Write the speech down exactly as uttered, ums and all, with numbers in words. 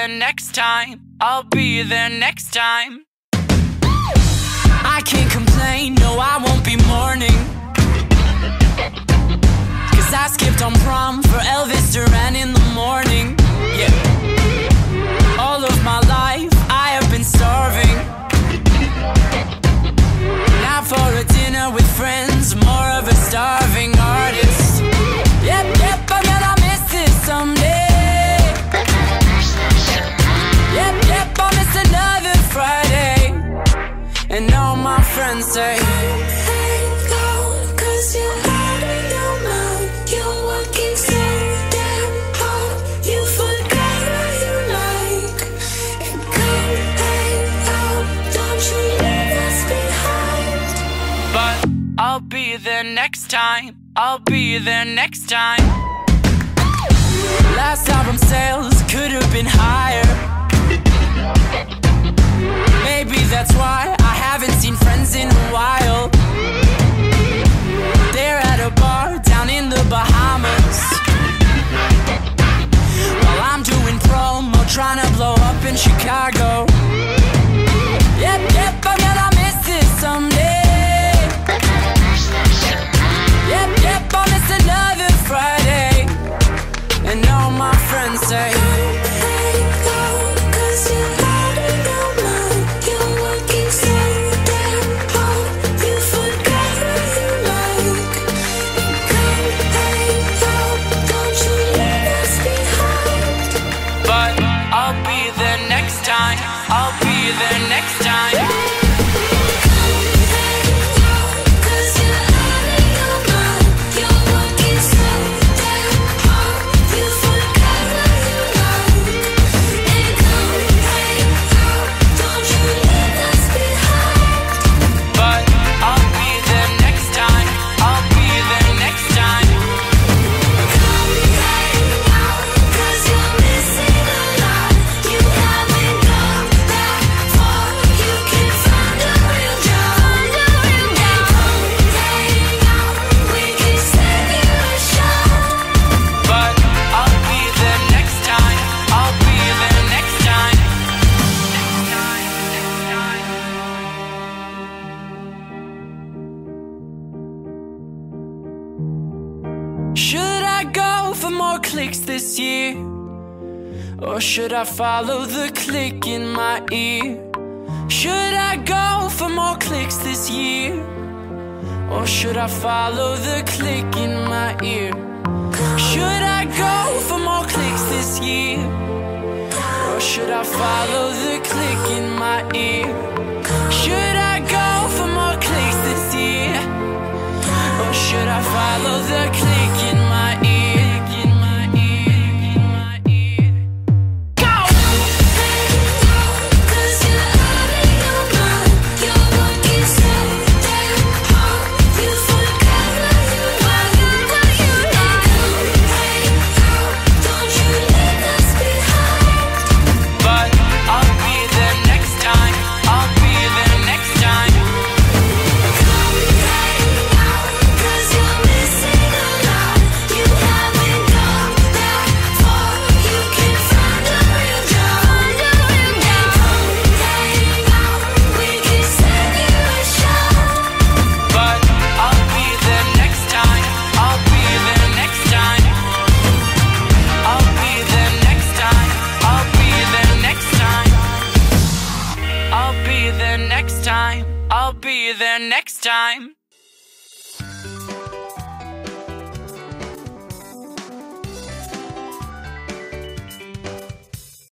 there next time. I'll be there next time. I can't complain, no, I won't be mourning, 'cause I skipped on prom for Elvis Duran in the morning. Yeah. All of my life I have been starving, not for a dinner with friends, more of a starving artist. Yep, yep, I'm gonna miss this someday. Yep, yep, I'll miss another Friday. And all my friends say, come and go, 'cause you're out of your mind. You're walking so damn hard, you forgot what you like. And come and go, don't you leave us behind. But I'll be there next time. I'll be there next time. Last album sales could have been higher. Maybe that's why I haven't seen friends in a while. They're at a bar down in the Bahamas, while I'm doing promo, trying to blow up in Chicago. Yep, yep, I'm gonna miss this someday. Yep, yep, I'll miss another Friday. And all my friends say, should I follow the click in my ear? Should I go for more clicks this year? Or should I follow the click in my ear? Should I go for more clicks this year? Or should I follow the click in my ear? Should I go for more clicks this year? Or should I follow the click in my ear? I'll be there next time.